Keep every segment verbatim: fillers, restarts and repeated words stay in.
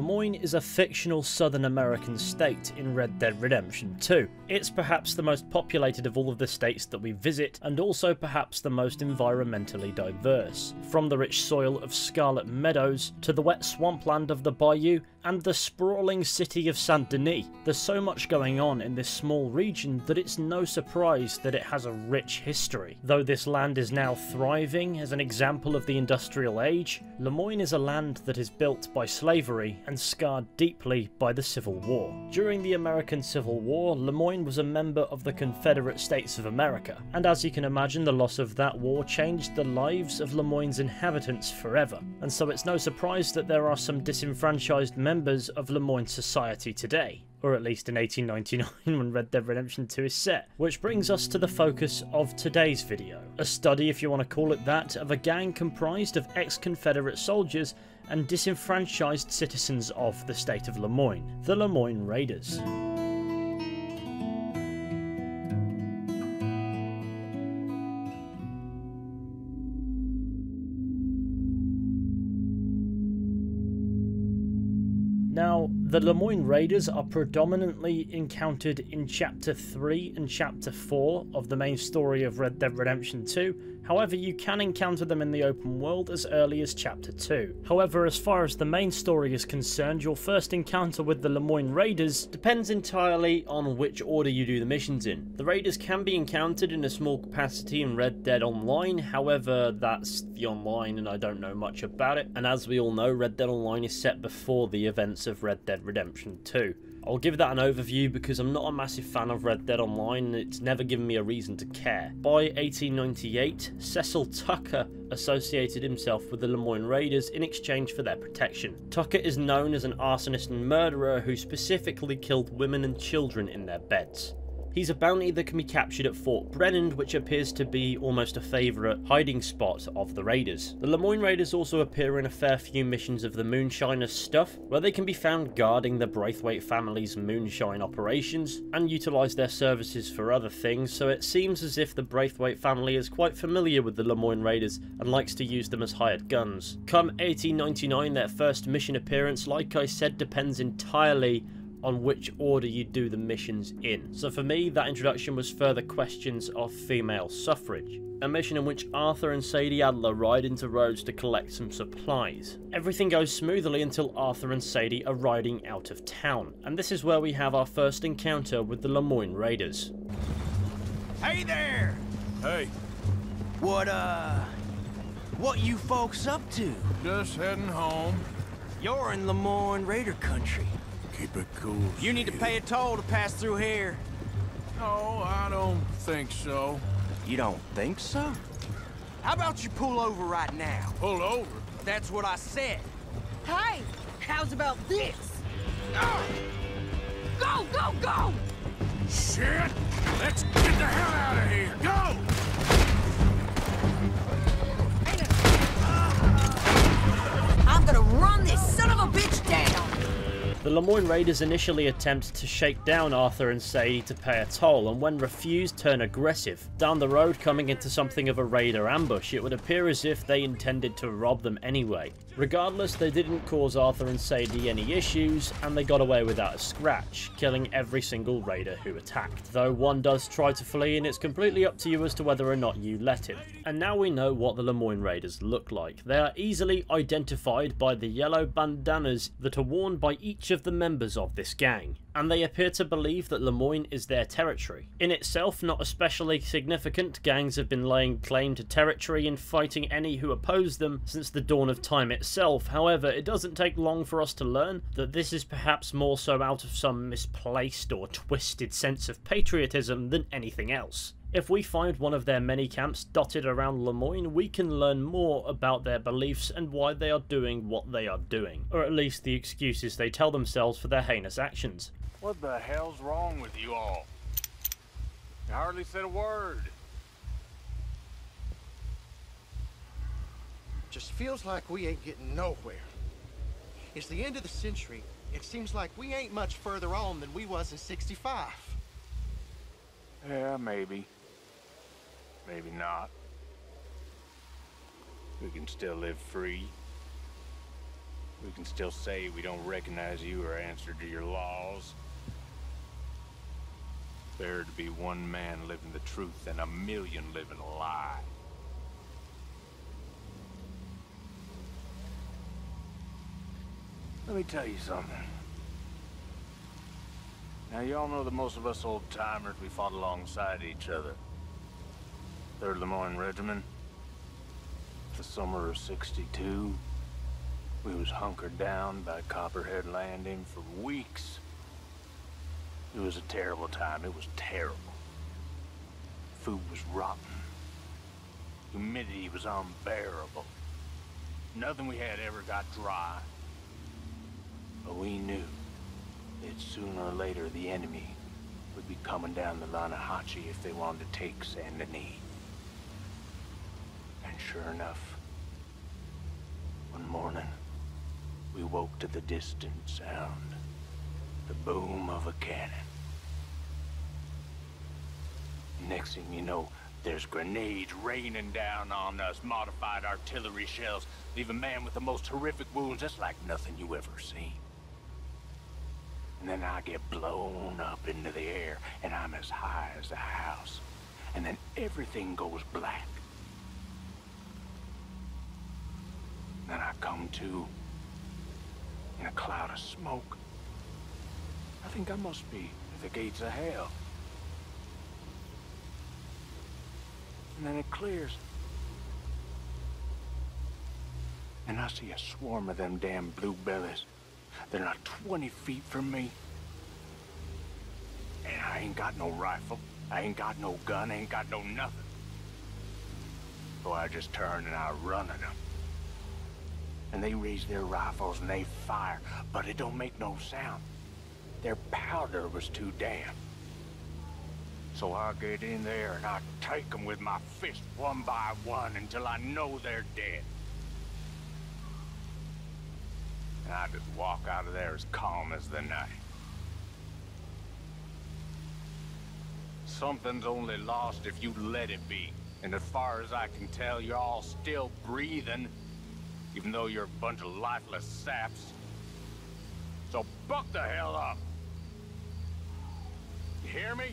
Lemoyne is a fictional Southern American state in Red Dead Redemption two. It's perhaps the most populated of all of the states that we visit, and also perhaps the most environmentally diverse. From the rich soil of Scarlet Meadows, to the wet swampland of the Bayou, and the sprawling city of Saint-Denis, there's so much going on in this small region that it's no surprise that it has a rich history. Though this land is now thriving as an example of the Industrial Age, Lemoyne is a land that is built by slavery and scarred deeply by the Civil War. During the American Civil War, Lemoyne was a member of the Confederate States of America, and as you can imagine, the loss of that war changed the lives of Lemoyne's inhabitants forever, and so it's no surprise that there are some disenfranchised members of Lemoyne society today, or at least in eighteen ninety-nine when Red Dead Redemption two is set. Which brings us to the focus of today's video, a study, if you want to call it that, of a gang comprised of ex-Confederate soldiers and disenfranchised citizens of the state of Lemoyne, the Lemoyne Raiders. Now, the Lemoyne Raiders are predominantly encountered in Chapter three and Chapter four of the main story of Red Dead Redemption two, however you can encounter them in the open world as early as Chapter two. However, as far as the main story is concerned, your first encounter with the Lemoyne Raiders depends entirely on which order you do the missions in. The Raiders can be encountered in a small capacity in Red Dead Online, however that's the online and I don't know much about it, and as we all know, Red Dead Online is set before the events of Red Dead Redemption two. I'll give that an overview because I'm not a massive fan of Red Dead Online and it's never given me a reason to care. By eighteen ninety-eight, Cecil Tucker associated himself with the Lemoyne Raiders in exchange for their protection. Tucker is known as an arsonist and murderer who specifically killed women and children in their beds. He's a bounty that can be captured at Fort Brennan, which appears to be almost a favourite hiding spot of the Raiders. The Lemoyne Raiders also appear in a fair few missions of the Moonshiners stuff, where they can be found guarding the Braithwaite family's moonshine operations, and utilise their services for other things, so it seems as if the Braithwaite family is quite familiar with the Lemoyne Raiders and likes to use them as hired guns. Come eighteen ninety-nine, their first mission appearance, like I said, depends entirely on which order you do the missions in. So for me, that introduction was further questions of female suffrage. A mission in which Arthur and Sadie Adler ride into Rhodes to collect some supplies. Everything goes smoothly until Arthur and Sadie are riding out of town, and this is where we have our first encounter with the Lemoyne Raiders. Hey there! Hey. What, uh, what you folks up to? Just heading home. You're in Lemoyne Raider country. Keep it cool. You need to pay a toll to pass through here. No, I don't think so. You don't think so? How about you pull over right now? Pull over? That's what I said. Hey, how's about this? Oh. Go, go, go! Shit! Let's get the hell out of here! Go! I'm gonna run this son of a bitch down! The Lemoyne Raiders initially attempt to shake down Arthur and Sadie to pay a toll, and when refused, turn aggressive. Down the road, coming into something of a raider ambush, it would appear as if they intended to rob them anyway. Regardless, they didn't cause Arthur and Sadie any issues, and they got away without a scratch, killing every single raider who attacked. Though one does try to flee, and it's completely up to you as to whether or not you let him. And now we know what the Lemoyne Raiders look like. They are easily identified by the yellow bandanas that are worn by each of the members of this gang, and they appear to believe that Lemoyne is their territory. In itself not especially significant, gangs have been laying claim to territory and fighting any who oppose them since the dawn of time itself. However, it doesn't take long for us to learn that this is perhaps more so out of some misplaced or twisted sense of patriotism than anything else. If we find one of their many camps dotted around Lemoyne, we can learn more about their beliefs and why they are doing what they are doing, or at least the excuses they tell themselves for their heinous actions. What the hell's wrong with you all? You hardly said a word. Just feels like we ain't getting nowhere. It's the end of the century. It seems like we ain't much further on than we was in sixty-five. Yeah, maybe. Maybe not. We can still live free. We can still say we don't recognize you or answer to your laws. Better to be one man living the truth than a million living a lie. Let me tell you something. Now, y'all know that most of us old-timers, we fought alongside each other. third Lemoyne Regiment, the summer of sixty-two, we was hunkered down by Copperhead Landing for weeks. It was a terrible time. It was terrible. Food was rotten. Humidity was unbearable. Nothing we had ever got dry. But we knew that sooner or later the enemy would be coming down the Lanahatchee if they wanted to take Saint-Denis. And sure enough, one morning, we woke to the distant sound. The boom of a cannon. Next thing you know, there's grenades raining down on us, modified artillery shells, leave a man with the most horrific wounds just like nothing you ever seen. And then I get blown up into the air, and I'm as high as a house. And then everything goes black. Then I come to in a cloud of smoke. I think I must be at the gates of hell. And then it clears. And I see a swarm of them damn blue bellies. They're not twenty feet from me. And I ain't got no rifle. I ain't got no gun. I ain't got no nothing. So I just turn and I run at them. And they raise their rifles and they fire. But it don't make no sound. Their powder was too damp. So I get in there and I take them with my fist one by one until I know they're dead. And I just walk out of there as calm as the night. Something's only lost if you let it be. And as far as I can tell, you're all still breathing, even though you're a bunch of lifeless saps. So buck the hell up. You hear me?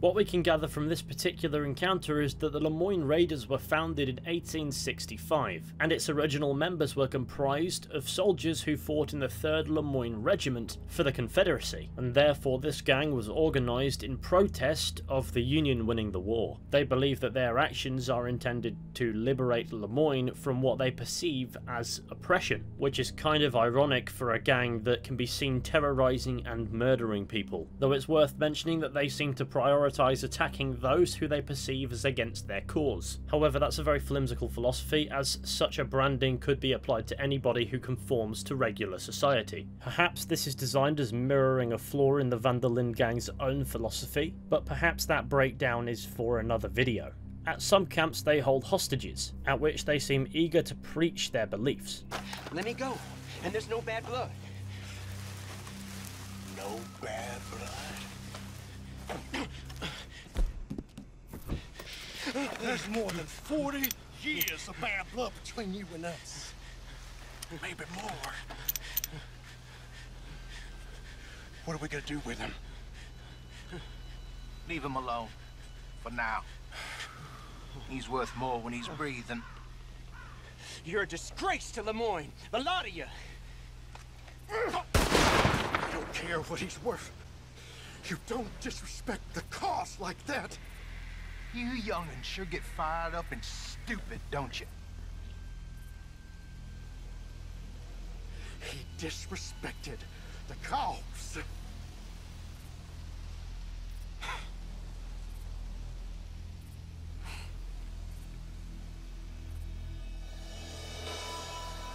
What we can gather from this particular encounter is that the Lemoyne Raiders were founded in eighteen sixty-five, and its original members were comprised of soldiers who fought in the third Lemoyne Regiment for the Confederacy, and therefore this gang was organised in protest of the Union winning the war. They believe that their actions are intended to liberate Lemoyne from what they perceive as oppression, which is kind of ironic for a gang that can be seen terrorising and murdering people, though it's worth mentioning that they seem to prioritise attacking those who they perceive as against their cause. However, that's a very flimsical philosophy, as such a branding could be applied to anybody who conforms to regular society. Perhaps this is designed as mirroring a flaw in the Van der Linde gang's own philosophy, but perhaps that breakdown is for another video. At some camps they hold hostages, at which they seem eager to preach their beliefs. Let me go, and there's no bad blood. No bad blood? There's more than forty years of bad blood between you and us. Maybe more. What are we gonna do with him? Leave him alone. For now. He's worth more when he's breathing. You're a disgrace to Lemoyne. The lot of you. I don't care what he's worth. You don't disrespect the cause like that. You young'uns sure get fired up and stupid, don't you? He disrespected the cops.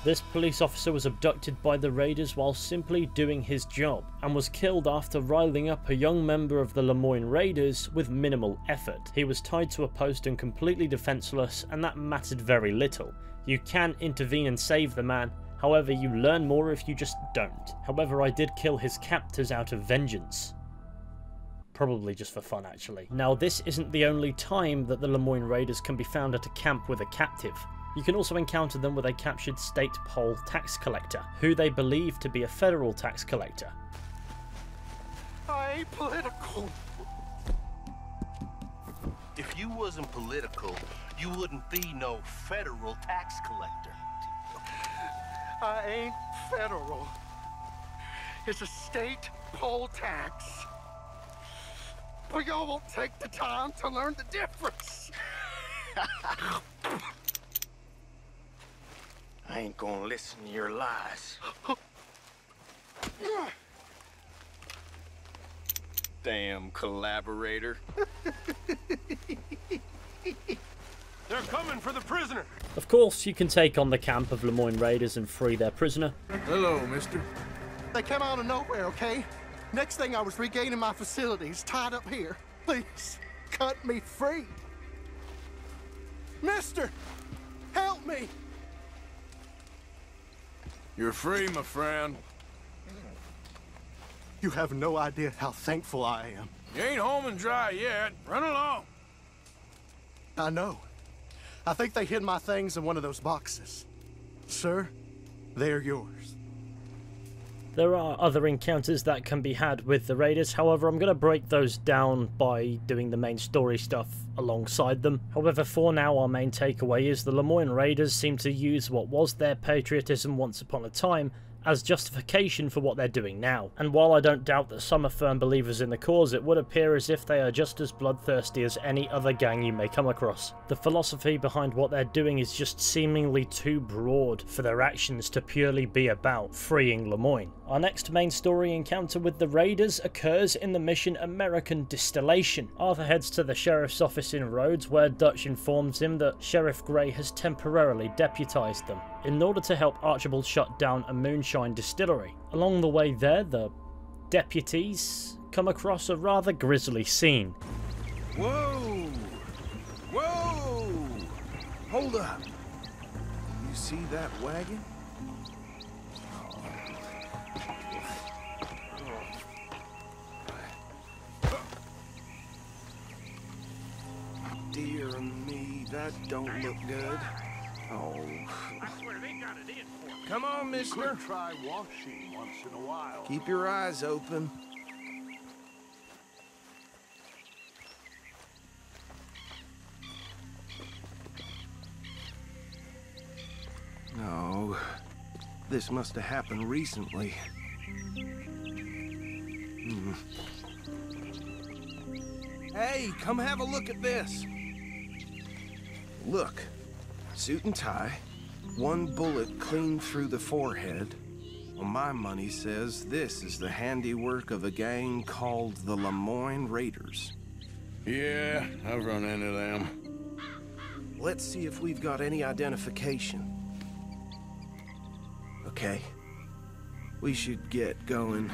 This police officer was abducted by the raiders while simply doing his job, and was killed after riling up a young member of the Lemoyne Raiders with minimal effort. He was tied to a post and completely defenseless, and that mattered very little. You can intervene and save the man, however you learn more if you just don't. However, I did kill his captors out of vengeance. Probably just for fun, actually. Now, this isn't the only time that the Lemoyne Raiders can be found at a camp with a captive. You can also encounter them with a captured state poll tax collector, who they believe to be a federal tax collector. I ain't political. If you wasn't political, you wouldn't be no federal tax collector. I ain't federal. It's a state poll tax. But y'all won't take the time to learn the difference. I ain't gonna listen to your lies. Damn collaborator. They're coming for the prisoner. Of course, you can take on the camp of Lemoyne Raiders and free their prisoner. Hello, mister. They came out of nowhere, okay? Next thing I was regaining my facilities, tied up here. Please, cut me free. Mister, help me. You're free, my friend. You have no idea how thankful I am. You ain't home and dry yet. Run along. I know. I think they hid my things in one of those boxes. Sir, they're yours. There are other encounters that can be had with the raiders, however I'm going to break those down by doing the main story stuff alongside them. However, for now our main takeaway is the Lemoyne Raiders seem to use what was their patriotism once upon a time as justification for what they're doing now, and while I don't doubt that some are firm believers in the cause, it would appear as if they are just as bloodthirsty as any other gang you may come across. The philosophy behind what they're doing is just seemingly too broad for their actions to purely be about freeing Lemoyne. Our next main story encounter with the raiders occurs in the mission American Distillation. Arthur heads to the sheriff's office in Rhodes, where Dutch informs him that Sheriff Gray has temporarily deputized them in order to help Archibald shut down a moonshine distillery. Along the way there, the deputies come across a rather grisly scene. Whoa! Whoa! Hold up! You see that wagon? Dear me, that don't look good. Oh. I swear they got it in for me. Come on, mister. You could try washing once in a while. Keep your eyes open. No. This must have happened recently. Hmm. Hey, come have a look at this. Look. Suit and tie, one bullet clean through the forehead. Well, my money says this is the handiwork of a gang called the Lemoyne Raiders. Yeah, I've run into them. Let's see if we've got any identification. Okay, we should get going.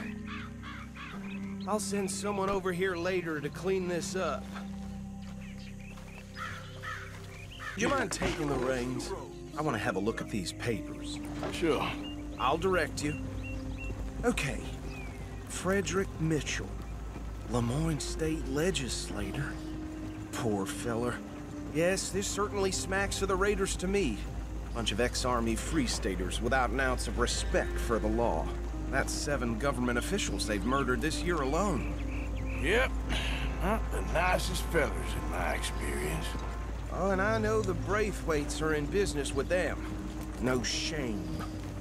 I'll send someone over here later to clean this up. Do you mind taking the reins? I want to have a look at these papers. Sure. I'll direct you. Okay. Frederick Mitchell, Lemoyne State Legislator. Poor feller. Yes, this certainly smacks of the raiders to me. Bunch of ex-army free staters without an ounce of respect for the law. That's seven government officials they've murdered this year alone. Yep. Not the nicest fellers in my experience. Oh, and I know the Braithwaites are in business with them. No shame.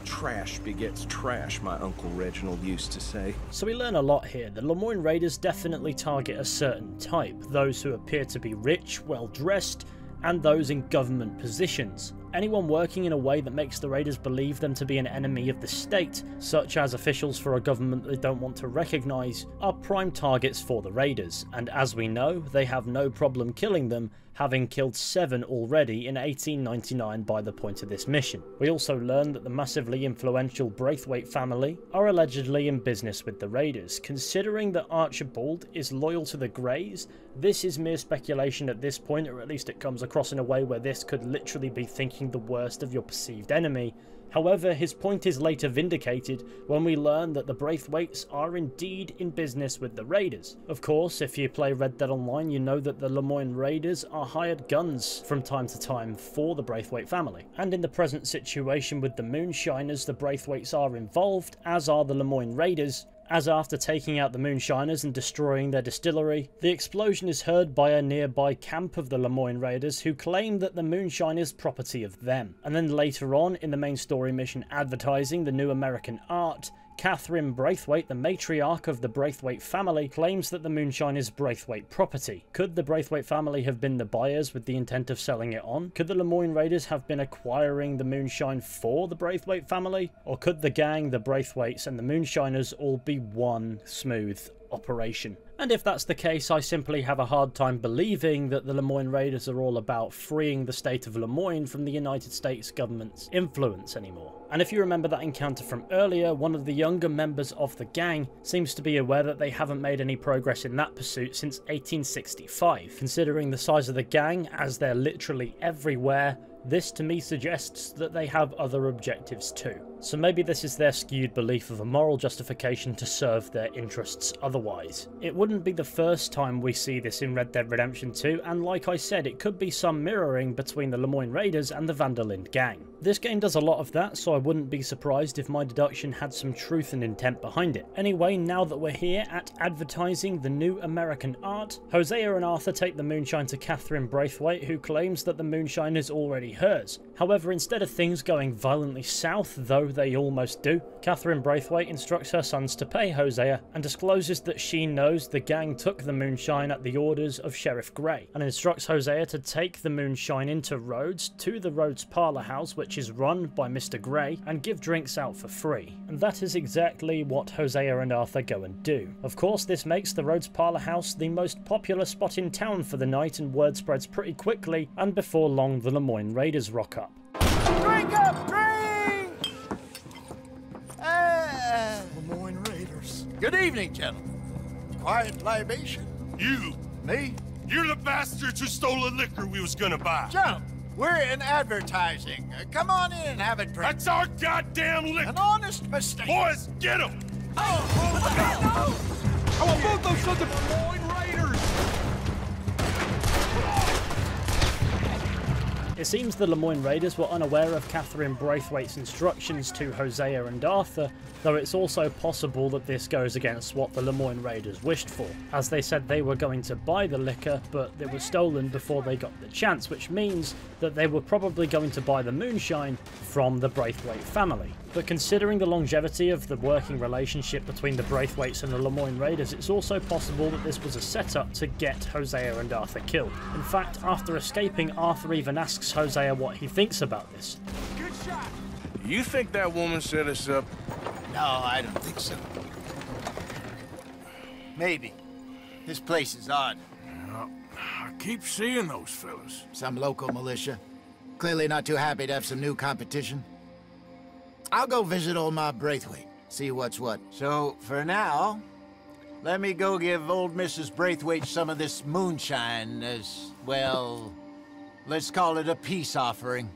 Trash begets trash, my Uncle Reginald used to say. So we learn a lot here. The Lemoyne Raiders definitely target a certain type, those who appear to be rich, well-dressed, and those in government positions. Anyone working in a way that makes the raiders believe them to be an enemy of the state, such as officials for a government they don't want to recognise, are prime targets for the raiders, and as we know, they have no problem killing them, having killed seven already in eighteen ninety-nine by the point of this mission. We also learn that the massively influential Braithwaite family are allegedly in business with the raiders. Considering that Archibald is loyal to the Greys, this is mere speculation at this point, or at least it comes across in a way where this could literally be thinking the worst of your perceived enemy. However, his point is later vindicated when we learn that the Braithwaites are indeed in business with the Raiders. Of course, if you play Red Dead Online, you know that the Lemoyne Raiders are hired guns from time to time for the Braithwaite family. And in the present situation with the Moonshiners, the Braithwaites are involved, as are the Lemoyne Raiders, as after taking out the Moonshiners and destroying their distillery, the explosion is heard by a nearby camp of the Lemoyne Raiders, who claim that the Moonshiners' property of them. And then later on, in the main story mission advertising the new American art, Catherine Braithwaite, the matriarch of the Braithwaite family, claims that the moonshine is Braithwaite property. Could the Braithwaite family have been the buyers with the intent of selling it on? Could the Lemoyne Raiders have been acquiring the moonshine for the Braithwaite family? Or could the gang, the Braithwaites and the Moonshiners all be one smooth operation? And if that's the case, I simply have a hard time believing that the Lemoyne Raiders are all about freeing the state of Lemoyne from the United States government's influence anymore. And if you remember that encounter from earlier, one of the younger members of the gang seems to be aware that they haven't made any progress in that pursuit since eighteen sixty-five. Considering the size of the gang, as they're literally everywhere, this to me suggests that they have other objectives too. So maybe this is their skewed belief of a moral justification to serve their interests otherwise. It wouldn't be the first time we see this in Red Dead Redemption two, and like I said, it could be some mirroring between the Lemoyne Raiders and the Van der Linde gang. This game does a lot of that, so I wouldn't be surprised if my deduction had some truth and intent behind it. Anyway, now that we're here at advertising the new American art, Hosea and Arthur take the moonshine to Catherine Braithwaite, who claims that the moonshine is already hers. However, instead of things going violently south, though they almost do, Catherine Braithwaite instructs her sons to pay Hosea and discloses that she knows the gang took the moonshine at the orders of Sheriff Gray, and instructs Hosea to take the moonshine into Rhodes, to the Rhodes Parlour House, which is run by Mister Gray, and give drinks out for free. And that is exactly what Hosea and Arthur go and do. Of course, this makes the Rhodes Parlour House the most popular spot in town for the night, and word spreads pretty quickly, and before long the Lemoyne Raiders rock up. Drink up! Drink! Ah, Lemoyne Raiders. Good evening, gentlemen. Quiet libation. You. Me? You're the bastards who stole the liquor we was gonna buy. Gentlemen, we're in advertising. Uh, come on in and have a drink. That's our goddamn liquor. An honest mistake. Boys, get him! Oh, oh, oh, no! I want both those sons of Lemoyne Raiders! It seems the Lemoyne Raiders were unaware of Catherine Braithwaite's instructions to Hosea and Arthur, though it's also possible that this goes against what the Lemoyne Raiders wished for, as they said they were going to buy the liquor, but it was stolen before they got the chance, which means that they were probably going to buy the moonshine from the Braithwaite family. But considering the longevity of the working relationship between the Braithwaites and the Lemoyne Raiders, it's also possible that this was a setup to get Hosea and Arthur killed. In fact, after escaping, Arthur even asks Hosea what he thinks about this. Good shot. You think that woman set us up? No, I don't think so. Maybe. This place is odd. Uh, I keep seeing those fellas. Some local militia. Clearly not too happy to have some new competition. I'll go visit old Ma Braithwaite, see what's what. So, for now, let me go give old Missus Braithwaite some of this moonshine as, well, let's call it a peace offering.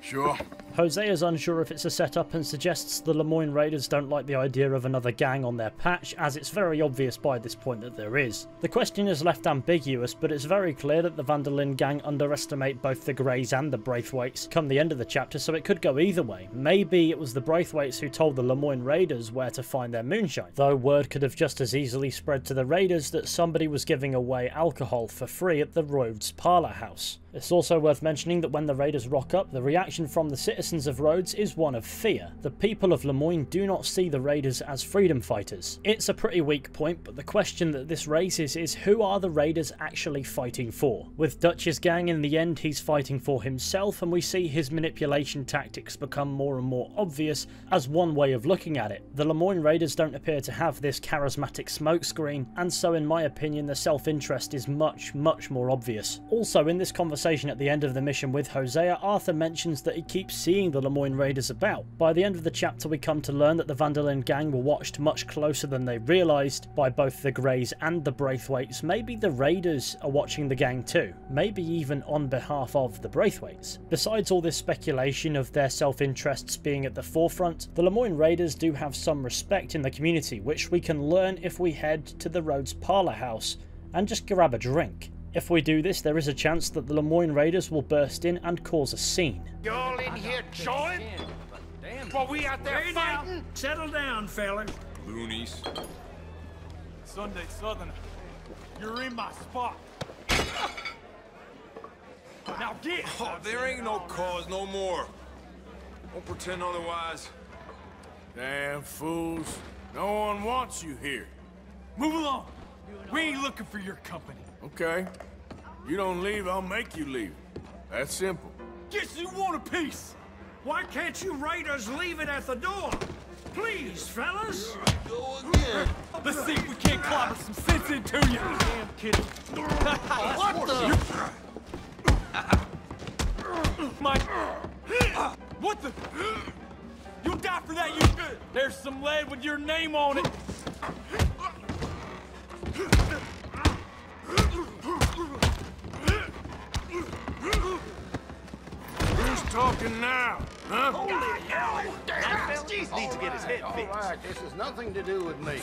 Sure. Hosea's unsure if it's a setup and suggests the Lemoyne Raiders don't like the idea of another gang on their patch, as it's very obvious by this point that there is. The question is left ambiguous, but it's very clear that the Van der Linde gang underestimate both the Greys and the Braithwaites come the end of the chapter, so it could go either way. Maybe it was the Braithwaites who told the Lemoyne Raiders where to find their moonshine, though word could have just as easily spread to the Raiders that somebody was giving away alcohol for free at the Rhodes Parlour House. It's also worth mentioning that when the Raiders rock up, the reaction from the citizens Citizens of Rhodes is one of fear. The people of Lemoyne do not see the Raiders as freedom fighters. It's a pretty weak point, but the question that this raises is who are the Raiders actually fighting for? With Dutch's gang in the end, he's fighting for himself, and we see his manipulation tactics become more and more obvious as one way of looking at it. The Lemoyne Raiders don't appear to have this charismatic smokescreen, and so in my opinion the self-interest is much, much more obvious. Also, in this conversation at the end of the mission with Hosea, Arthur mentions that he keeps seeing seeing the Lemoyne Raiders about. By the end of the chapter we come to learn that the Van der Linde gang were watched much closer than they realised by both the Greys and the Braithwaites. Maybe the Raiders are watching the gang too, maybe even on behalf of the Braithwaites. Besides all this speculation of their self-interests being at the forefront, the Lemoyne Raiders do have some respect in the community, which we can learn if we head to the Rhodes Parlour House and just grab a drink. If we do this, there is a chance that the Lemoyne Raiders will burst in and cause a scene. Y'all in here join? While we out there We're fighting? Now. Settle down, fellas. Loonies. Sunday Southerner, you're in my spot. Now get! Oh, there ain't no cause no more. Don't pretend otherwise. Damn fools. No one wants you here. Move along. We ain't looking for your company. Okay. You don't leave, I'll make you leave. That's simple. Guess you want a piece. Why can't you raiders leave it at the door? Please, fellas. Go again. Let's see if we can't clobber some sense into you. Damn kidding. What the? My. What the? You'll die for that, you. There's some lead with your name on it. Who's talking now? Huh? Holy hell! Damn, Steve needs to get his head fixed. All right, this has nothing to do with me.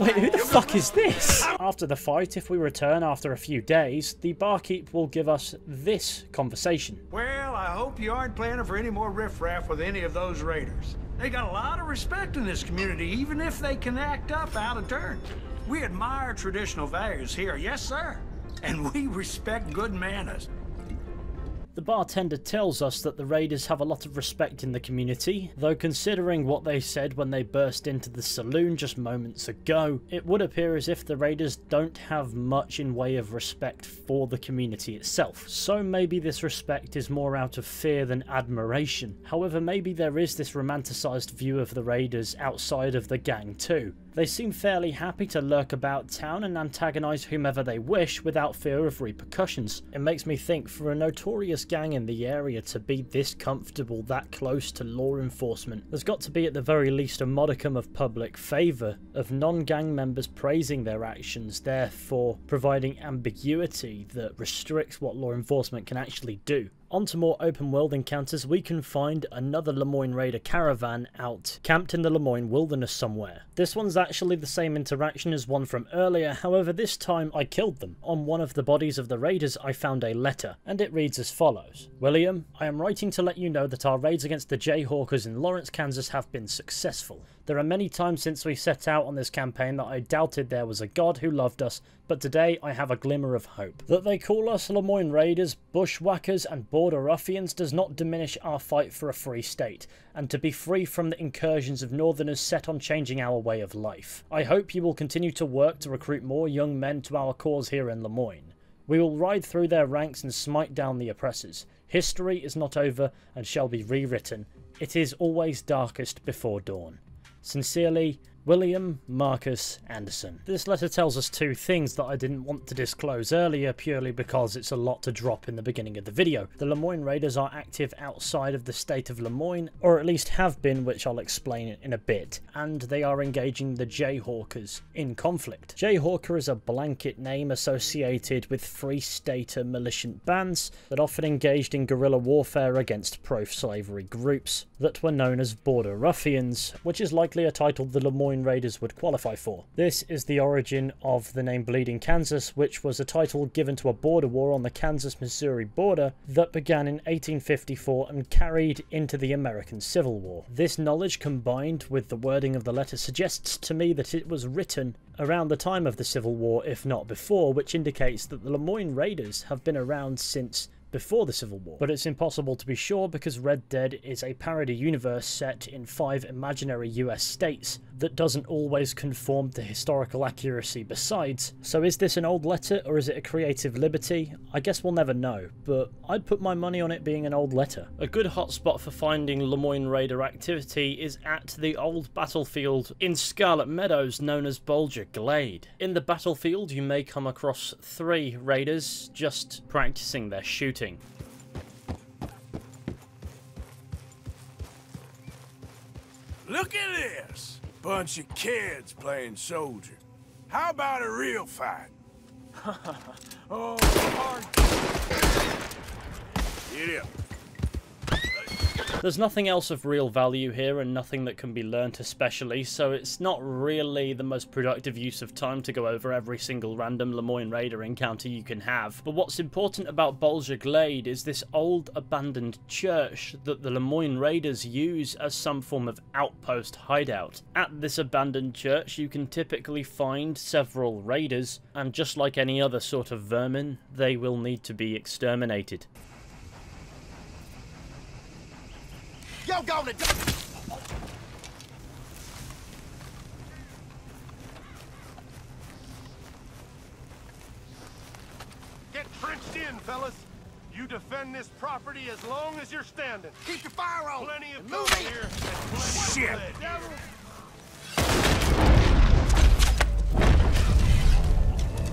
Wait, who the fuck is this? After the fight, if we return after a few days, the barkeep will give us this conversation. Well, I hope you aren't planning for any more riffraff with any of those raiders. They got a lot of respect in this community, even if they can act up out of turn. We admire traditional values here, yes sir, and we respect good manners. The bartender tells us that the raiders have a lot of respect in the community, though considering what they said when they burst into the saloon just moments ago, it would appear as if the raiders don't have much in way of respect for the community itself. So maybe this respect is more out of fear than admiration. However, maybe there is this romanticised view of the raiders outside of the gang too. They seem fairly happy to lurk about town and antagonise whomever they wish without fear of repercussions. It makes me think for a notorious gang in the area to be this comfortable that close to law enforcement, there's got to be at the very least a modicum of public favour, of non-gang members praising their actions, therefore providing ambiguity that restricts what law enforcement can actually do. On to more open world encounters, we can find another Lemoyne Raider caravan out, camped in the Lemoyne wilderness somewhere. This one's actually the same interaction as one from earlier, however this time I killed them. On one of the bodies of the raiders I found a letter, and it reads as follows. William, I am writing to let you know that our raids against the Jayhawkers in Lawrence, Kansas have been successful. There are many times since we set out on this campaign that I doubted there was a God who loved us, but today I have a glimmer of hope. That they call us Lemoyne Raiders, bushwhackers and border ruffians does not diminish our fight for a free state, and to be free from the incursions of northerners set on changing our way of life. I hope you will continue to work to recruit more young men to our cause here in Lemoyne. We will ride through their ranks and smite down the oppressors. History is not over and shall be rewritten. It is always darkest before dawn. Sincerely, William Marcus Anderson. This letter tells us two things that I didn't want to disclose earlier purely because it's a lot to drop in the beginning of the video. The Lemoyne Raiders are active outside of the state of Lemoyne, or at least have been, which I'll explain in a bit, and they are engaging the Jayhawkers in conflict. Jayhawker is a blanket name associated with Free Stater militant bands that often engaged in guerrilla warfare against pro-slavery groups that were known as border ruffians, which is likely a title the Lemoyne Raiders would qualify for. This is the origin of the name Bleeding Kansas, which was a title given to a border war on the Kansas-Missouri border that began in eighteen fifty-four and carried into the American Civil War. This knowledge combined with the wording of the letter suggests to me that it was written around the time of the Civil War, if not before, which indicates that the Lemoyne Raiders have been around since before the Civil War, but it's impossible to be sure because Red Dead is a parody universe set in five imaginary U S states that doesn't always conform to historical accuracy besides. So is this an old letter or is it a creative liberty? I guess we'll never know, but I'd put my money on it being an old letter. A good hotspot for finding Lemoyne Raider activity is at the old battlefield in Scarlet Meadows known as Bolger Glade. In the battlefield you may come across three raiders just practicing their shooting. Look at this. Bunch of kids playing soldier. How about a real fight? Oh, hard. Get up. There's nothing else of real value here and nothing that can be learnt especially, so it's not really the most productive use of time to go over every single random Lemoyne Raider encounter you can have. But what's important about Bolger Glade is this old abandoned church that the Lemoyne Raiders use as some form of outpost hideout. At this abandoned church you can typically find several raiders, and just like any other sort of vermin, they will need to be exterminated. Yo, go to get trenched in, fellas. You defend this property as long as you're standing. Keep your fire on. Plenty of moving here. Shit.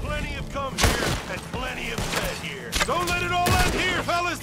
Plenty of come here and plenty of bed here. Don't let it all end here, fellas.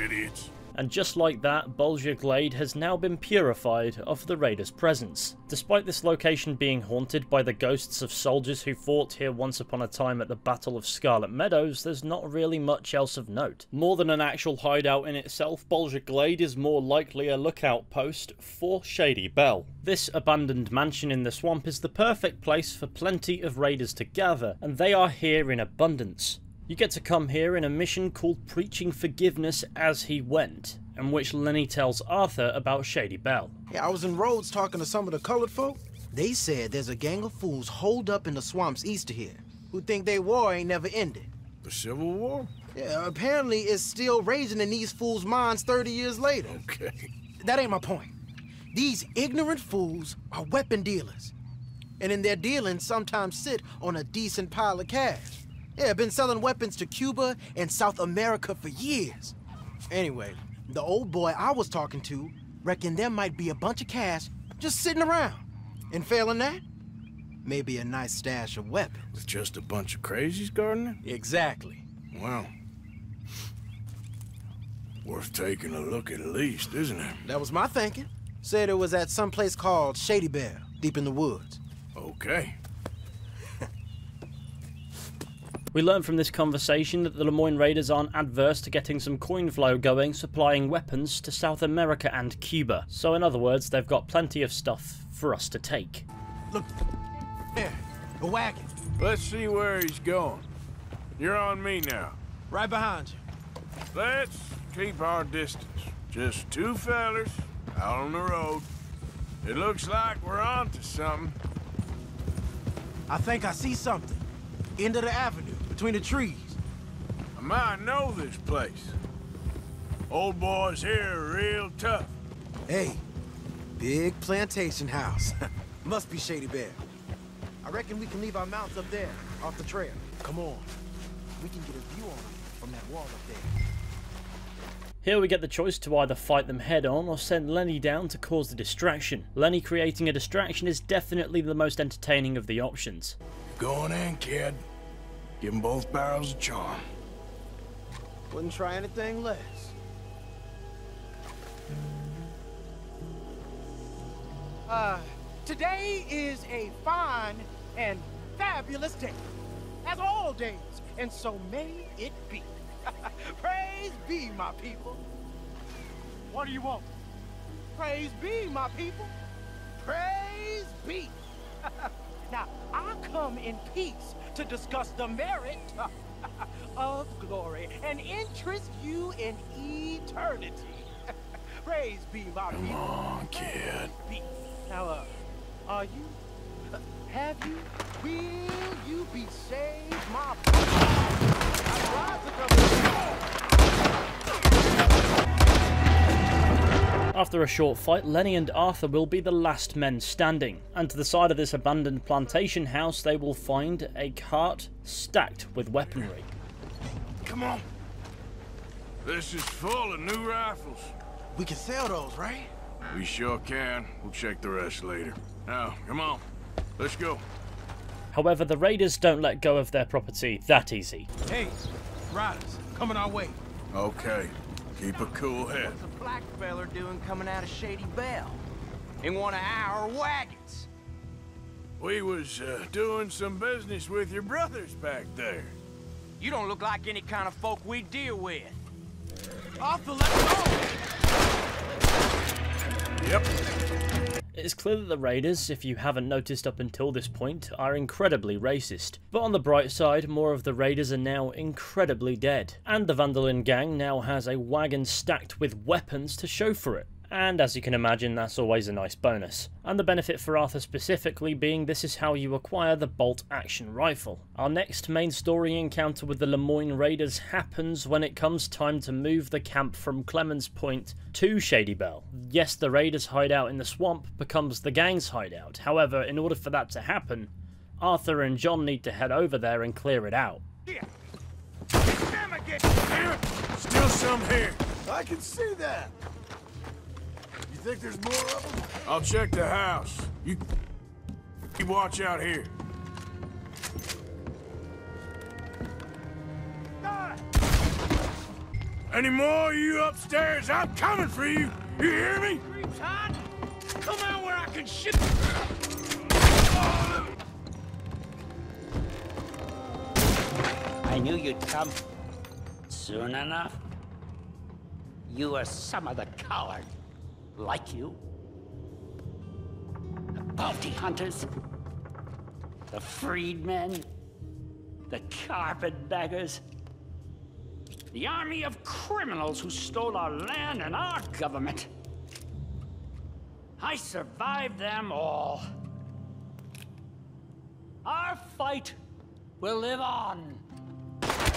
Idiots. And just like that, Bolger Glade has now been purified of the raiders' presence. Despite this location being haunted by the ghosts of soldiers who fought here once upon a time at the Battle of Scarlet Meadows, there's not really much else of note. More than an actual hideout in itself, Bolger Glade is more likely a lookout post for Shady Belle. This abandoned mansion in the swamp is the perfect place for plenty of raiders to gather, and they are here in abundance. You get to come here in a mission called Preaching Forgiveness as He Went, in which Lenny tells Arthur about Shady Belle. Yeah, I was in Rhodes talking to some of the colored folk. They said there's a gang of fools holed up in the swamps east of here who think their war ain't never ended. The Civil War? Yeah, apparently it's still raging in these fools' minds thirty years later. Okay. That ain't my point. These ignorant fools are weapon dealers, and in their dealings sometimes sit on a decent pile of cash. Yeah, been selling weapons to Cuba and South America for years. Anyway, the old boy I was talking to reckoned there might be a bunch of cash just sitting around. And failing that, maybe a nice stash of weapons. With just a bunch of crazies guarding it? Exactly. Wow. Worth taking a look at least, isn't it? That was my thinking. Said it was at some place called Shady Belle, deep in the woods. Okay. We learn from this conversation that the Lemoyne Raiders aren't adverse to getting some coin flow going, supplying weapons to South America and Cuba. So in other words, they've got plenty of stuff for us to take. Look, there, the wagon. Let's see where he's going. You're on me now. Right behind you. Let's keep our distance. Just two fellas out on the road. It looks like we're onto something. I think I see something. End of the avenue, between the trees. I might know this place. Old boys here are real tough. Hey, big plantation house. Must be Shady Belle. I reckon we can leave our mounts up there, off the trail. Come on. We can get a view on it from that wall up there. Here we get the choice to either fight them head on or send Lenny down to cause the distraction. Lenny creating a distraction is definitely the most entertaining of the options. Going in, kid. Give them both barrels of charm. Wouldn't try anything less. Uh, today is a fine and fabulous day, as all days, and so may it be. Praise be, my people. What do you want? Praise be, my people. Praise be. Now, I come in peace to discuss the merit of glory and interest you in eternity. Praise be, my people. Come on, kid. Be. Now, uh, are you? Uh, have you? Will you be saved, my people? After a short fight, Lenny and Arthur will be the last men standing, and to the side of this abandoned plantation house they will find a cart stacked with weaponry. Come on. This is full of new rifles. We can sell those, right? We sure can. We'll check the rest later. Now, come on. Let's go. However, the raiders don't let go of their property that easy. Hey, riders, coming our way. Okay. Keep a cool head. What's a black feller doing coming out of Shady Belle? In one of our wagons? We was uh, doing some business with your brothers back there. You don't look like any kind of folk we deal with. Arthur, let's go! Yep. It is clear that the Raiders, if you haven't noticed up until this point, are incredibly racist. But on the bright side, more of the Raiders are now incredibly dead. And the Van der Linde gang now has a wagon stacked with weapons to show for it. And as you can imagine, that's always a nice bonus. And the benefit for Arthur specifically being this is how you acquire the bolt action rifle. Our next main story encounter with the Lemoyne Raiders happens when it comes time to move the camp from Clemens Point to Shady Belle. Yes, the Raiders' hideout in the swamp becomes the gang's hideout. However, in order for that to happen, Arthur and John need to head over there and clear it out. Yeah. Damn again. Still some here. I can see that. You think there's more of them? I'll check the house. You keep watch out here. Die. Any more of you upstairs? I'm coming for you. You hear me? Come out where I can shoot. I knew you'd come soon enough. You are some of the coward. Like you, the bounty hunters, the freedmen, the carpetbaggers, the army of criminals who stole our land and our government. I survived them all. Our fight will live on.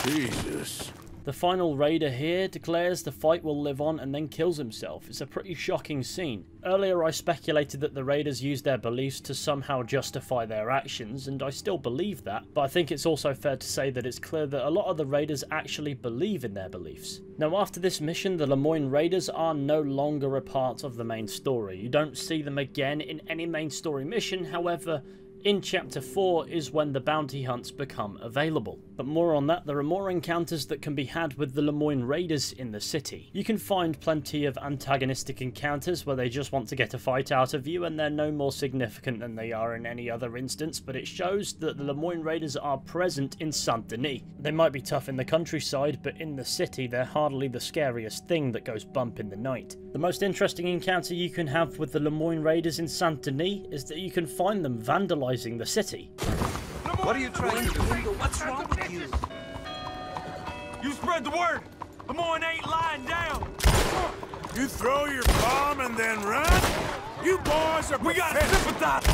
Jesus. The final raider here declares the fight will live on and then kills himself. It's a pretty shocking scene. Earlier I speculated that the raiders used their beliefs to somehow justify their actions, and I still believe that, but I think it's also fair to say that it's clear that a lot of the raiders actually believe in their beliefs. Now after this mission, the Lemoyne Raiders are no longer a part of the main story. You don't see them again in any main story mission, however, in Chapter four is when the bounty hunts become available. But more on that, there are more encounters that can be had with the Lemoyne Raiders in the city. You can find plenty of antagonistic encounters where they just want to get a fight out of you, and they're no more significant than they are in any other instance, but it shows that the Lemoyne Raiders are present in Saint-Denis. They might be tough in the countryside, but in the city they're hardly the scariest thing that goes bump in the night. The most interesting encounter you can have with the Lemoyne Raiders in Saint-Denis is that you can find them vandalizing the city. What are you trying to do? What's wrong with you? You spread the word. Lemoyne ain't lying down. You throw your bomb and then run? You boys are we gotta sympathize.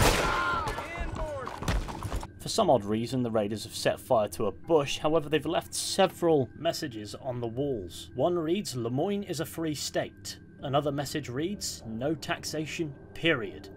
For some odd reason, the raiders have set fire to a bush, however they've left several messages on the walls. One reads, Lemoyne is a free state. Another message reads, no taxation, period.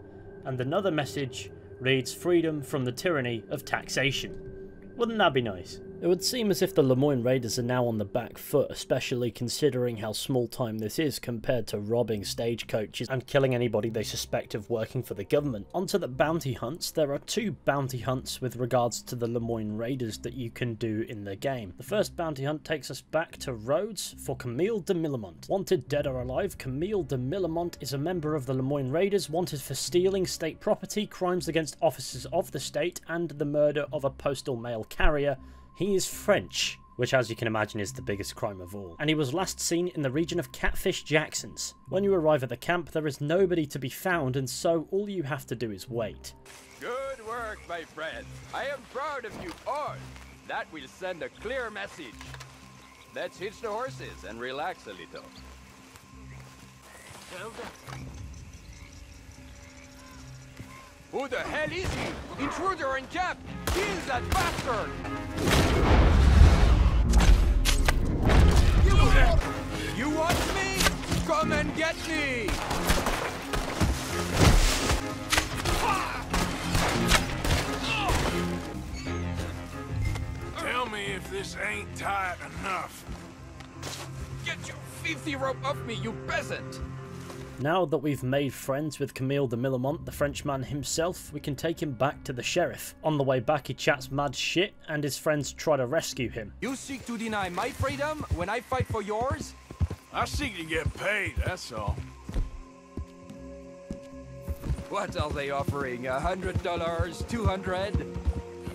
And another message reads, freedom from the tyranny of taxation. Wouldn't that be nice? It would seem as if the Lemoyne Raiders are now on the back foot, especially considering how small time this is compared to robbing stagecoaches and killing anybody they suspect of working for the government. Onto the bounty hunts, there are two bounty hunts with regards to the Lemoyne Raiders that you can do in the game. The first bounty hunt takes us back to Rhodes for Camille de Millemont. Wanted dead or alive, Camille de Millemont is a member of the Lemoyne Raiders wanted for stealing state property, crimes against officers of the state, and the murder of a postal mail carrier. He is French, which as you can imagine is the biggest crime of all, and he was last seen in the region of Catfish Jackson's. When you arrive at the camp, there is nobody to be found, and so all you have to do is wait. Good work, my friend. I am proud of you all. That will send a clear message. Let's hitch the horses and relax a little. Who the hell is he? Intruder in camp! Kill that bastard! You want, you want me? Come and get me! Tell me if this ain't tight enough. Get your filthy rope off me, you peasant! Now that we've made friends with Camille de Millemont, the Frenchman himself, we can take him back to the sheriff. On the way back he chats mad shit and his friends try to rescue him. You seek to deny my freedom when I fight for yours? I seek to get paid, that's all. What are they offering? A hundred dollars? Two hundred?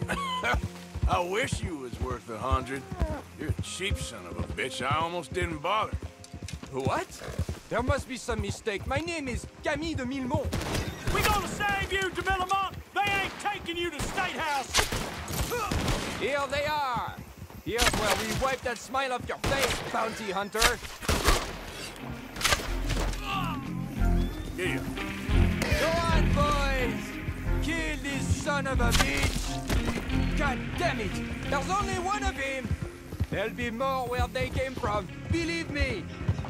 I wish you was worth a hundred. You're a cheap son of a bitch. I almost didn't bother. What? There must be some mistake. My name is Camille de Millemont. We're gonna save you, de Millemont. They ain't taking you to State House. Here they are. Here's where we wipe that smile off your face, bounty hunter. Yeah. Go on, boys! Kill this son of a bitch! God damn it! There's only one of him! There'll be more where they came from, believe me!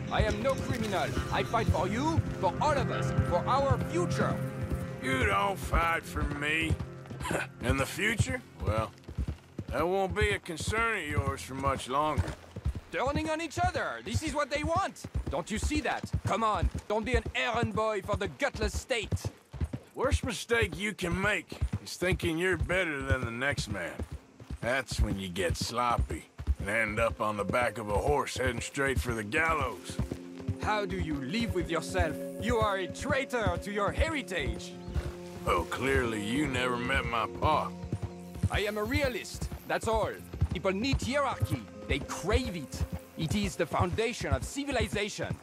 I am no criminal. I fight for you, for all of us, for our future! You don't fight for me. And the future? Well, that won't be a concern of yours for much longer. Turning on each other! This is what they want! Don't you see that? Come on, don't be an errand boy for the gutless state! Worst mistake you can make is thinking you're better than the next man. That's when you get sloppy and end up on the back of a horse heading straight for the gallows. How do you live with yourself? You are a traitor to your heritage! Well, clearly you never met my pa. I am a realist, that's all. People need hierarchy. They crave it. It is the foundation of civilization.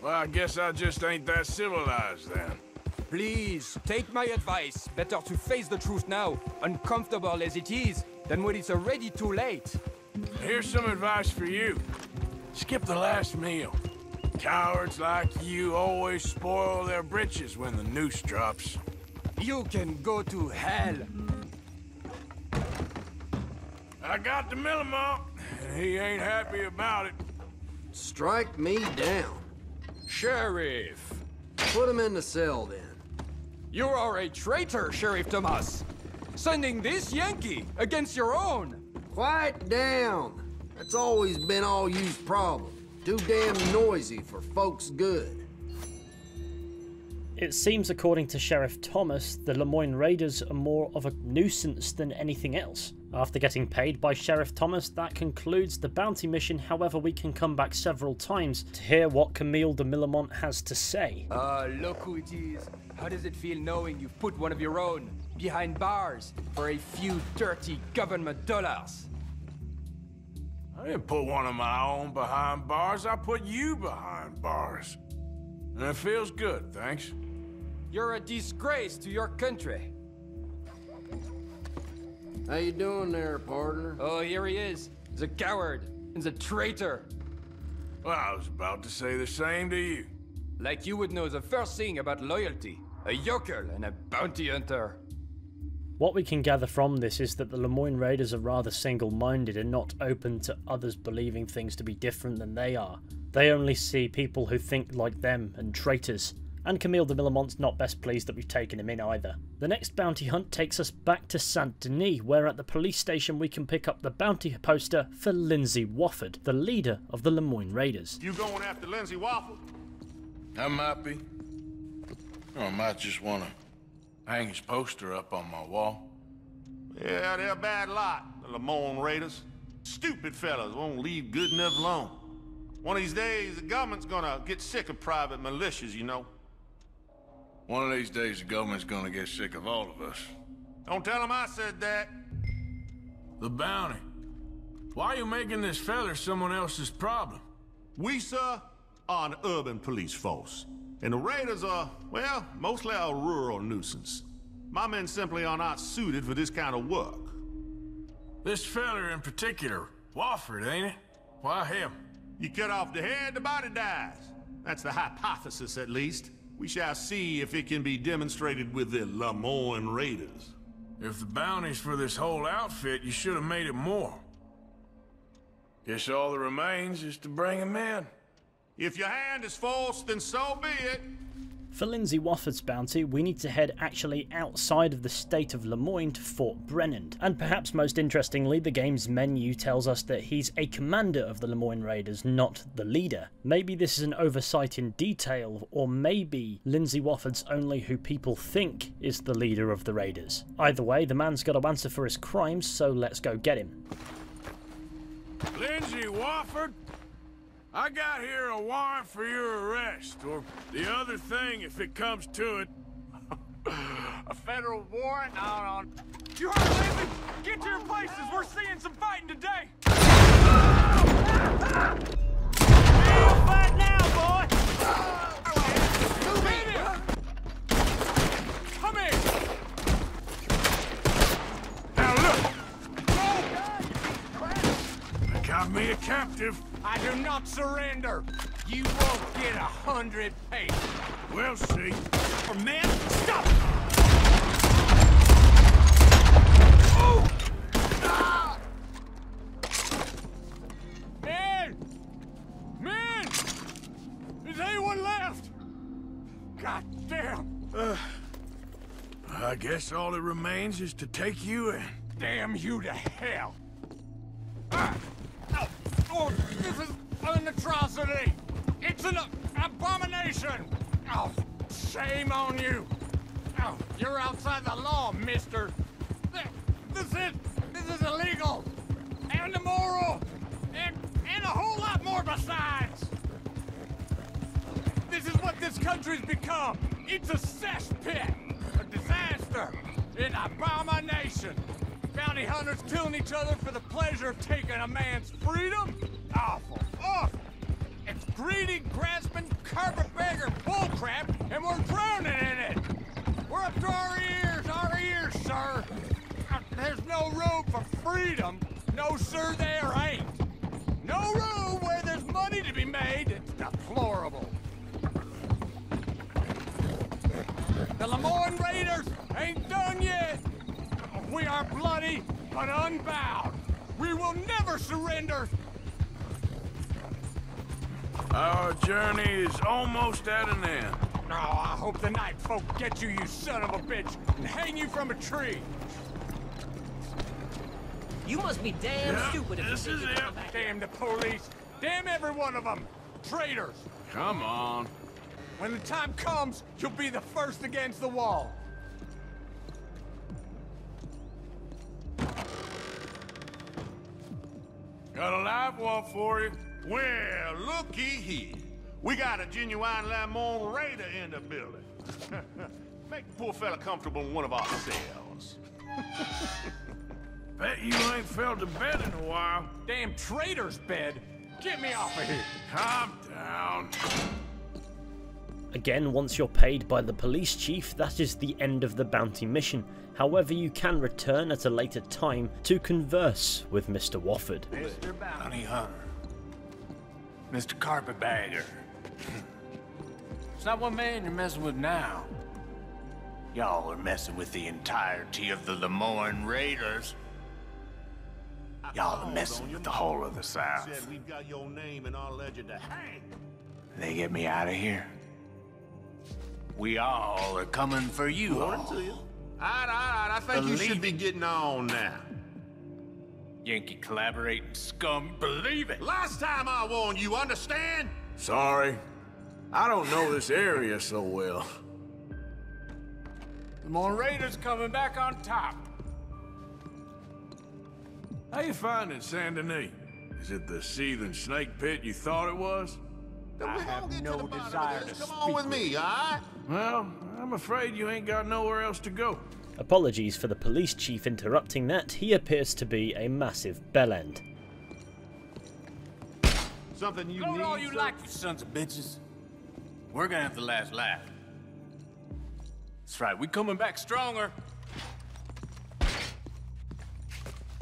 Well, I guess I just ain't that civilized then. Please, take my advice. Better to face the truth now, uncomfortable as it is, than when it's already too late. Here's some advice for you. Skip the last meal. Cowards like you always spoil their britches when the noose drops. You can go to hell. I got the Millemont. He ain't happy about it. Strike me down. Sheriff! Put him in the cell, then. You are a traitor, Sheriff Thomas! Sending this Yankee against your own! Quiet down! That's always been all you's problem. Too damn noisy for folks' good. It seems, according to Sheriff Thomas, the Lemoyne Raiders are more of a nuisance than anything else. After getting paid by Sheriff Thomas, that concludes the bounty mission. However, we can come back several times to hear what Camille de Millemont has to say. Ah, uh, look who it is. How does it feel knowing you've put one of your own behind bars for a few dirty government dollars? I didn't put one of my own behind bars. I put you behind bars. And it feels good, thanks. You're a disgrace to your country. How you doing there, partner? Oh, here he is. He's a coward. He's a traitor. Well, I was about to say the same to you. Like you would know the first thing about loyalty. A yokel and a bounty hunter. What we can gather from this is that the Lemoyne Raiders are rather single-minded and not open to others believing things to be different than they are. They only see people who think like them and traitors. And Camille de Millemont's not best pleased that we've taken him in either. The next bounty hunt takes us back to Saint-Denis, where at the police station we can pick up the bounty poster for Lindsay Wofford, the leader of the Lemoyne Raiders. You going after Lindsay Wofford? I might be. Or I might just want to hang his poster up on my wall. Yeah, they're a bad lot, the Lemoyne Raiders. Stupid fellas won't leave good enough alone. One of these days, the government's gonna get sick of private militias, you know. One of these days, the government's gonna get sick of all of us. Don't tell them I said that. The bounty. Why are you making this feller someone else's problem? We, sir, are an urban police force. And the raiders are, well, mostly a rural nuisance. My men simply are not suited for this kind of work. This feller in particular, Wofford, ain't it? Why him? You cut off the head, the body dies. That's the hypothesis, at least. We shall see if it can be demonstrated with the Lemoyne Raiders. If the bounty's for this whole outfit, you should have made it more. Guess all that remains is to bring him in. If your hand is forced, then so be it. For Lindsay Wofford's bounty, we need to head actually outside of the state of Lemoyne to Fort Brennan, and perhaps most interestingly, the game's menu tells us that he's a commander of the Lemoyne Raiders, not the leader. Maybe this is an oversight in detail, or maybe Lindsay Wofford's only who people think is the leader of the Raiders. Either way, the man's got to answer for his crimes, so let's go get him. Lindsay Wofford? I got here a warrant for your arrest, or the other thing if it comes to it. A federal warrant out on... You heard Lindsay? Get to your places! We're seeing some fighting today! Feel fight now, boy! Beat him! Come here! Now look! They got me a captive! I do not surrender! You won't get a hundred paces! We'll see. Or man, stop! Oh! Ah! Man! Man! Is anyone left? God damn! Uh, I guess all that remains is to take you and... Damn you to hell! Ah! Oh, this is an atrocity! It's an abomination! Oh, shame on you! Oh, you're outside the law, mister! This is... this is illegal! And immoral! And, and a whole lot more besides! This is what this country's become! It's a cesspit! A disaster! An abomination! Bounty hunters killing each other for the pleasure of taking a man's freedom? Awful, awful! It's greedy, grasping, carpetbagger bullcrap, and we're drowning in it! We're up to our ears, our ears, sir! There's no room for freedom. No, sir, there ain't. No room where there's money to be made. It's deplorable. The Lemoyne Raiders ain't done yet! We are bloody, but unbound. We will never surrender. Our journey is almost at an end. Oh, I hope the night folk get you, you son of a bitch, and hang you from a tree. You must be damn yep, stupid if this you is it. Damn the police. Damn every one of them. Traitors. Come on. When the time comes, you'll be the first against the wall. Got a live one for you. Well, looky here. We got a genuine Lemoyne Raider in the building. Make the poor fella comfortable in one of ourselves. Bet you ain't felt a bed in a while. Damn traitor's bed. Get me off of here. Calm down. Again, once you're paid by the police chief, that is the end of the bounty mission. However, you can return at a later time to converse with Mister Wofford. Mister Bounty Hunter. Mister Carpetbagger. It's not one man you're messing with now. Y'all are messing with the entirety of the Lemoyne Raiders. Y'all are messing with the whole of the South. We've got your name in our legend to hang. They get me out of here. We all are coming for you. Morning all. To you. All right, all right, I think Believe you should be getting on now. Yankee collaborating scum, believe it! Last time I warned you, understand? Sorry. I don't know this area so well. The Lemoyne Raiders coming back on top. How you finding Saint-Denis? Is it the seething snake pit you thought it was? I have no desire to speak with you. Come on with me, all right? Well, I'm afraid you ain't got nowhere else to go. Apologies for the police chief interrupting that. He appears to be a massive bellend. Something you need, all you like, you sons of bitches. We're gonna have the last laugh. That's right, we coming back stronger.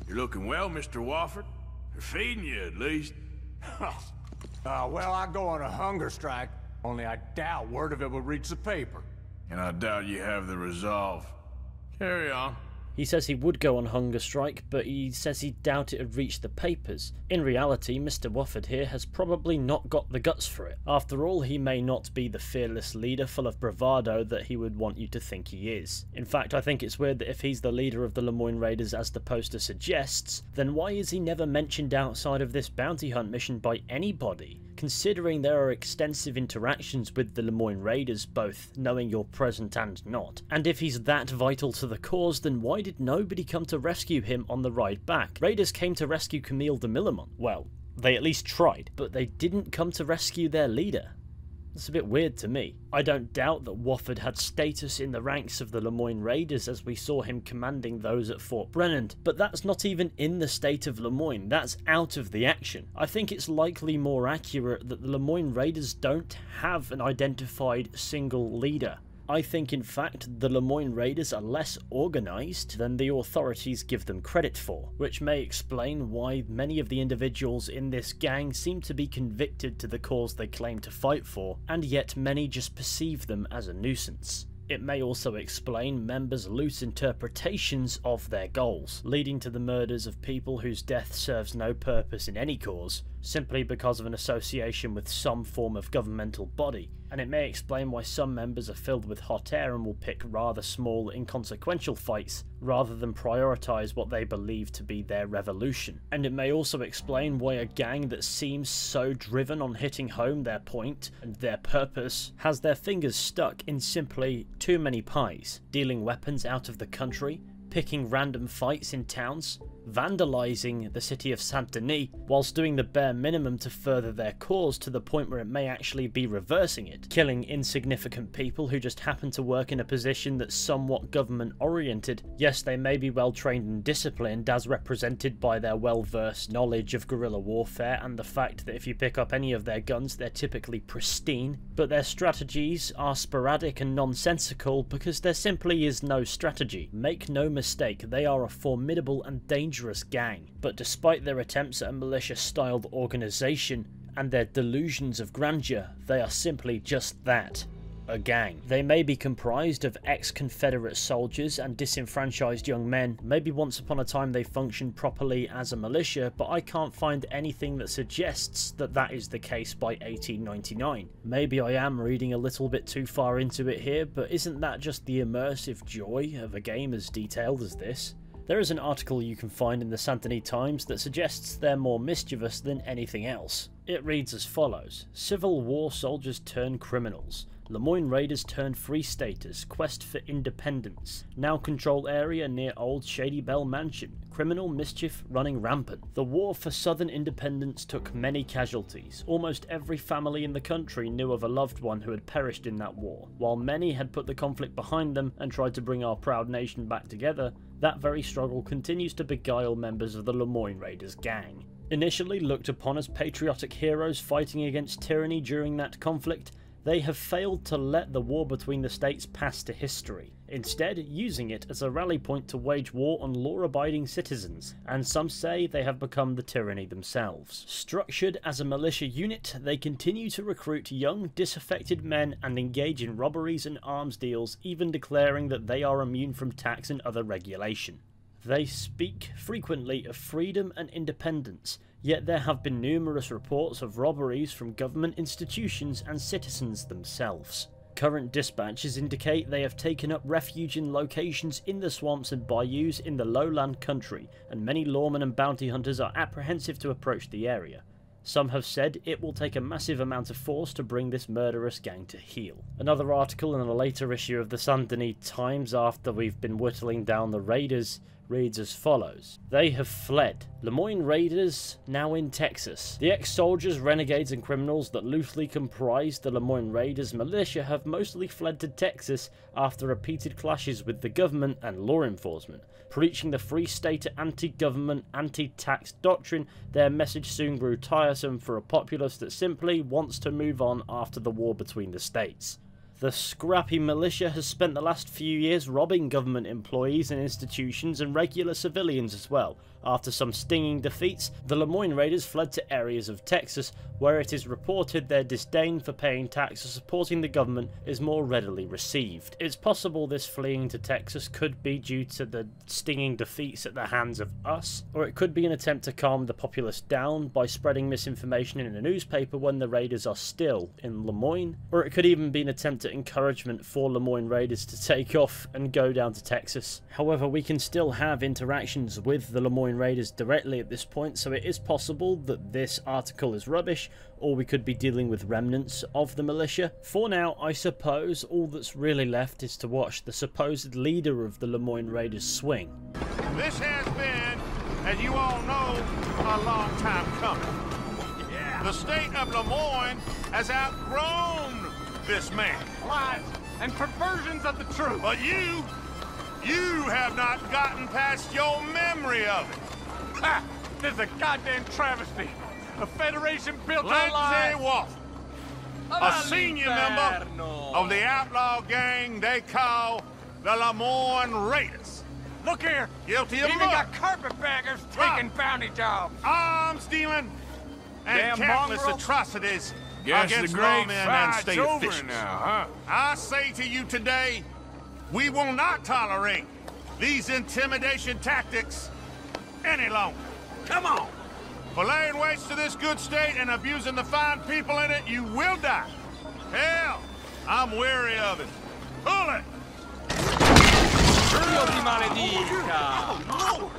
You're looking well, Mister Wofford. They're feeding you, at least. Uh, well, I go on a hunger strike, only I doubt word of it will reach the paper. And I doubt you have the resolve. Carry on. He says he would go on hunger strike, but he says he doubts it had reached the papers. In reality, Mister Wofford here has probably not got the guts for it. After all, he may not be the fearless leader full of bravado that he would want you to think he is. In fact, I think it's weird that if he's the leader of the Lemoyne Raiders as the poster suggests, then why is he never mentioned outside of this bounty hunt mission by anybody? Considering there are extensive interactions with the Lemoyne Raiders, both knowing you're present and not, and if he's that vital to the cause, then why did nobody come to rescue him on the ride back? Raiders came to rescue Camille de Millemont. Well, they at least tried, but they didn't come to rescue their leader. It's a bit weird to me. I don't doubt that Wofford had status in the ranks of the Lemoyne Raiders as we saw him commanding those at Fort Brennan, but that's not even in the state of Lemoyne, that's out of the action. I think it's likely more accurate that the Lemoyne Raiders don't have an identified single leader. I think, in fact, the Lemoyne Raiders are less organised than the authorities give them credit for, which may explain why many of the individuals in this gang seem to be convicted to the cause they claim to fight for, and yet many just perceive them as a nuisance. It may also explain members' loose interpretations of their goals, leading to the murders of people whose death serves no purpose in any cause, simply because of an association with some form of governmental body. And it may explain why some members are filled with hot air and will pick rather small, inconsequential fights, rather than prioritise what they believe to be their revolution. And it may also explain why a gang that seems so driven on hitting home their point and their purpose has their fingers stuck in simply too many pies, dealing weapons out of the country, picking random fights in towns, vandalising the city of Saint-Denis, whilst doing the bare minimum to further their cause to the point where it may actually be reversing it, killing insignificant people who just happen to work in a position that's somewhat government-oriented. Yes, they may be well-trained and disciplined, as represented by their well-versed knowledge of guerrilla warfare and the fact that if you pick up any of their guns, they're typically pristine, but their strategies are sporadic and nonsensical because there simply is no strategy. Make no mistake, they are a formidable and dangerous gang, but despite their attempts at a militia-styled organisation and their delusions of grandeur, they are simply just that. A gang. They may be comprised of ex-Confederate soldiers and disenfranchised young men. Maybe once upon a time they functioned properly as a militia, but I can't find anything that suggests that that is the case by eighteen ninety-nine. Maybe I am reading a little bit too far into it here, but isn't that just the immersive joy of a game as detailed as this? There is an article you can find in the Saint-Denis Times that suggests they're more mischievous than anything else. It reads as follows: Civil War soldiers turn criminals. Lemoyne Raiders turn free staters. Quest for independence. Now control area near old Shady Belle mansion. Criminal mischief running rampant. The war for southern independence took many casualties. Almost every family in the country knew of a loved one who had perished in that war. While many had put the conflict behind them and tried to bring our proud nation back together, that very struggle continues to beguile members of the Lemoyne Raiders gang. Initially looked upon as patriotic heroes fighting against tyranny during that conflict, they have failed to let the war between the states pass to history, instead using it as a rally point to wage war on law-abiding citizens, and some say they have become the tyranny themselves. Structured as a militia unit, they continue to recruit young, disaffected men and engage in robberies and arms deals, even declaring that they are immune from tax and other regulation. They speak frequently of freedom and independence, yet there have been numerous reports of robberies from government institutions and citizens themselves. Current dispatches indicate they have taken up refuge in locations in the swamps and bayous in the lowland country, and many lawmen and bounty hunters are apprehensive to approach the area. Some have said it will take a massive amount of force to bring this murderous gang to heel. Another article in a later issue of the Saint-Denis Times, after we've been whittling down the raiders, reads as follows: They have fled. Lemoyne Raiders now in Texas. The ex-soldiers, renegades and criminals that loosely comprised the Lemoyne Raiders militia have mostly fled to Texas after repeated clashes with the government and law enforcement. Preaching the Free Stater anti-government, anti-tax doctrine, their message soon grew tiresome for a populace that simply wants to move on after the war between the states. The scrappy militia has spent the last few years robbing government employees and institutions and regular civilians as well, After some stinging defeats, the Lemoyne Raiders fled to areas of Texas, where it is reported their disdain for paying tax or supporting the government is more readily received. It's possible this fleeing to Texas could be due to the stinging defeats at the hands of us, or it could be an attempt to calm the populace down by spreading misinformation in a newspaper when the Raiders are still in Lemoyne, or it could even be an attempt at encouragement for Lemoyne Raiders to take off and go down to Texas. However, we can still have interactions with the Lemoyne Raiders directly at this point, so it is possible that this article is rubbish, or we could be dealing with remnants of the militia. For now, I suppose all that's really left is to watch the supposed leader of the Lemoyne Raiders swing. This has been, as you all know, a long time coming. Yeah. The state of Lemoyne has outgrown this man. Lies and perversions of the truth. But you, you have not gotten past your memory of it. Ha! This is a goddamn travesty. A federation built on lies. Lindsay Wofford, a senior member of the outlaw gang they call the Lemoyne Raiders. Look here. Guilty of murder. Even got carpetbaggers taking bounty jobs. Arms dealing and countless atrocities against lawmen and state officials. Now, huh? I say to you today, we will not tolerate these intimidation tactics any longer. Come on. For laying waste to this good state and abusing the fine people in it, you will die. Hell, I'm weary of it. Pull it! Oh,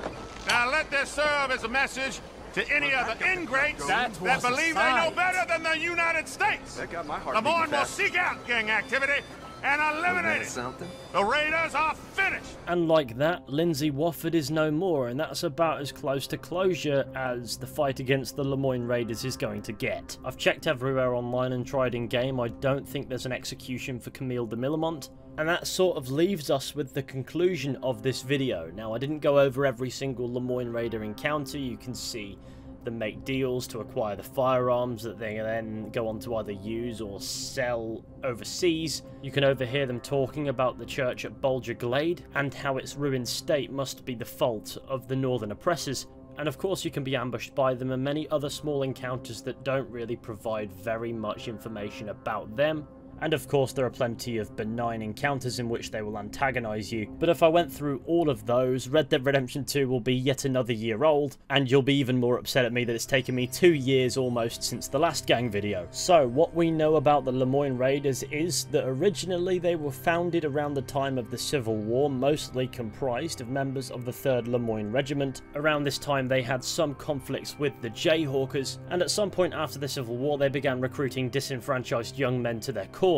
now let this serve as a message to any well, other ingrates that, that believe they know better than the United States. That got my heart Lemoyne will seek out gang activity and eliminated something. The Raiders are finished. And like that, Lindsay Wofford is no more, and that's about as close to closure as the fight against the Lemoyne Raiders is going to get. I've checked everywhere online and tried in game. I don't think there's an execution for Camille de Millemont. And that sort of leaves us with the conclusion of this video. Now, I didn't go over every single Lemoyne Raider encounter. You can see them make deals to acquire the firearms that they then go on to either use or sell overseas. You can overhear them talking about the church at Bolger Glade and how its ruined state must be the fault of the northern oppressors. And of course you can be ambushed by them, and many other small encounters that don't really provide very much information about them. And of course there are plenty of benign encounters in which they will antagonise you, but if I went through all of those, Red Dead Redemption two will be yet another year old, and you'll be even more upset at me that it's taken me two years almost since the last gang video. So what we know about the Lemoyne Raiders is that originally they were founded around the time of the Civil War, mostly comprised of members of the third Lemoyne Regiment. Around this time they had some conflicts with the Jayhawkers, and at some point after the Civil War they began recruiting disenfranchised young men to their corps.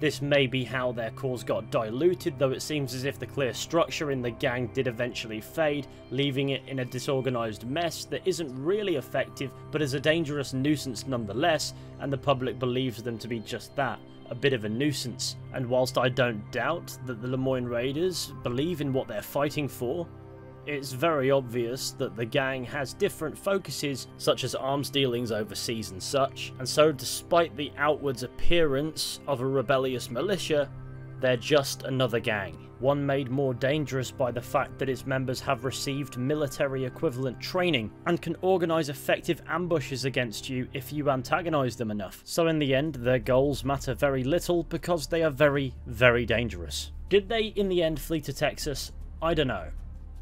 This may be how their cause got diluted, though it seems as if the clear structure in the gang did eventually fade, leaving it in a disorganised mess that isn't really effective but is a dangerous nuisance nonetheless, and the public believes them to be just that, a bit of a nuisance. And whilst I don't doubt that the Lemoyne Raiders believe in what they're fighting for, it's very obvious that the gang has different focuses, such as arms dealings overseas and such, and so despite the outwards appearance of a rebellious militia, they're just another gang. One made more dangerous by the fact that its members have received military equivalent training and can organise effective ambushes against you if you antagonise them enough. So in the end, their goals matter very little because they are very, very dangerous. Did they in the end flee to Texas? I don't know.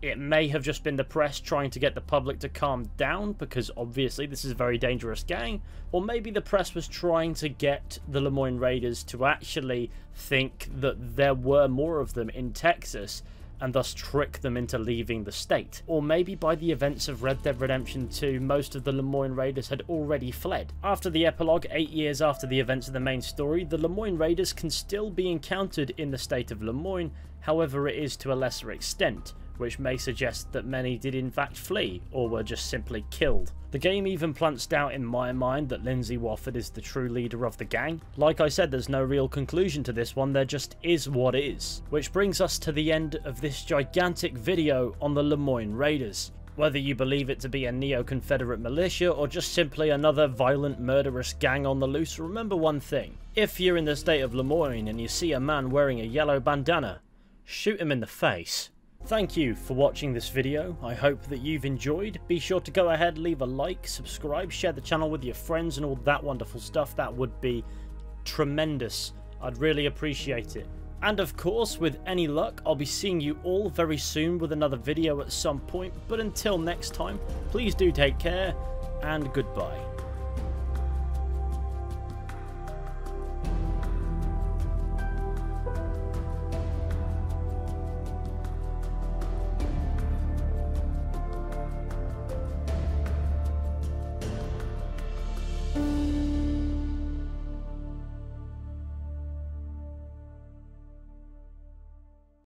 It may have just been the press trying to get the public to calm down, because obviously this is a very dangerous gang, or maybe the press was trying to get the Lemoyne Raiders to actually think that there were more of them in Texas, and thus trick them into leaving the state. Or maybe by the events of Red Dead Redemption two, most of the Lemoyne Raiders had already fled. After the epilogue, eight years after the events of the main story, the Lemoyne Raiders can still be encountered in the state of Lemoyne, however it is to a lesser extent, which may suggest that many did in fact flee, or were just simply killed. The game even plants doubt in my mind that Lindsay Wofford is the true leader of the gang. Like I said, there's no real conclusion to this one, there just is what is. Which brings us to the end of this gigantic video on the Lemoyne Raiders. Whether you believe it to be a neo-Confederate militia or just simply another violent, murderous gang on the loose, remember one thing. If you're in the state of Lemoyne and you see a man wearing a yellow bandana, shoot him in the face. Thank you for watching this video. I hope that you've enjoyed. Be sure to go ahead, leave a like, subscribe, share the channel with your friends and all that wonderful stuff. That would be tremendous. I'd really appreciate it. And of course, with any luck, I'll be seeing you all very soon with another video at some point. But until next time, please do take care and goodbye.